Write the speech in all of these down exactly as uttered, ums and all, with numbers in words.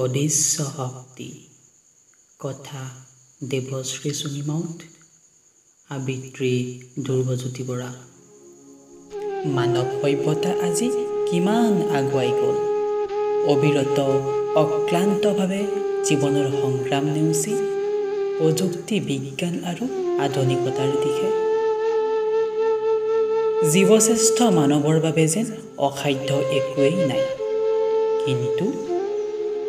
অদৃশ্য শক্তি कथा দেবশ্ৰী চুঙিমাউত আবৃত্তি ধ্ৰুবজ্যোতি বৰা। মানৱ সভ্যতা আজি কিমান আগুৱাই গ'ল। অবিৰত অক্লান্তভাৱে জীৱনৰ সংগ্ৰাম নেওচি প্ৰযুক্তি বিজ্ঞান আৰু আধুনিকতাৰ দিশে জীৱশ্ৰেষ্ঠ মানৱৰ বাবে যেন অসাধ্য একোৱেই নাই। কিন্তু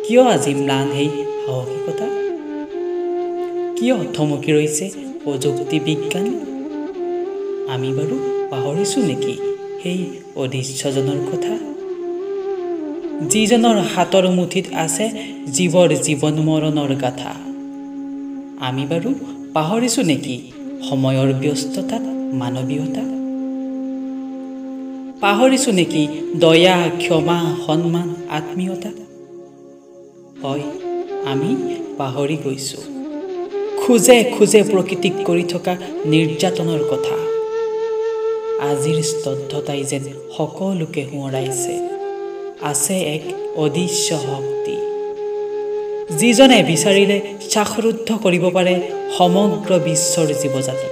কিয় আজি ম্লান সেই সাহসিকতা, কিয় থমকি ৰৈছে প্ৰযুক্তি বিজ্ঞান? আমি বাৰু পাহৰিছো নেকি সেই অদৃশ্যজনৰ কথা, যিজনৰ হাতৰ মুঠিত আছে জীৱৰ জীৱন মৰণৰ গাথা? আমি বাৰু পাহৰিছো নেকি সময়ৰ ব্যস্ততাত মানৱীয়তা? পাহৰিছো নেকি দয়া, ক্ষমা, সন্মান, আত্মীয়তা? হয়, আমি পাহৰি গৈছো খোজে খোজে প্ৰকৃতিক কৰি থকা নিৰ্যাতনৰ কথা। আজিৰ স্তব্ধতাই যেন সকলোকে সোঁৱৰাইছে। আছে এক অদৃশ্য শক্তি, যিজনে বিচাৰিলে শ্বাসৰুদ্ধ কৰিব পাৰে সমগ্ৰ বিশ্বৰ জীৱজাতি।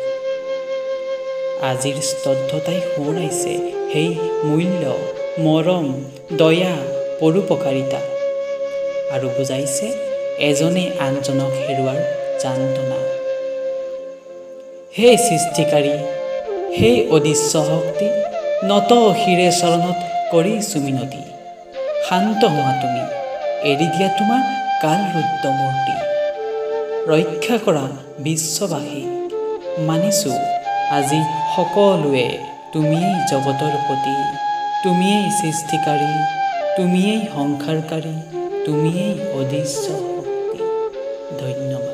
আজিৰ স্তব্ধতাই সোঁৱৰাইছে সেই মূল্য, মৰম, দয়া, পৰোপকাৰিতা, আৰু বুজাইছে এজনে আনজনক হেৰুৱাৰ যান্তনা। হে সৃষ্টিকাৰী, সেই অদৃশ্য শক্তি, নত শিৰে চৰণত কৰি চুমিনতি, শান্ত হোৱা তুমি, এৰি দিয়া তোমাৰ কাল ৰুদ্ৰ মূৰ্তি। ৰক্ষা কৰা বিশ্ববাসীক, মানিছো আজি সকলোৱে তুমিয়েই জগতৰ পতি, তুমিয়েই সৃষ্টিকাৰী, তুমিয়েই সংসাৰকাৰী, তুমিয়েই অদৃশ্য শক্তি। ধন্যবাদ।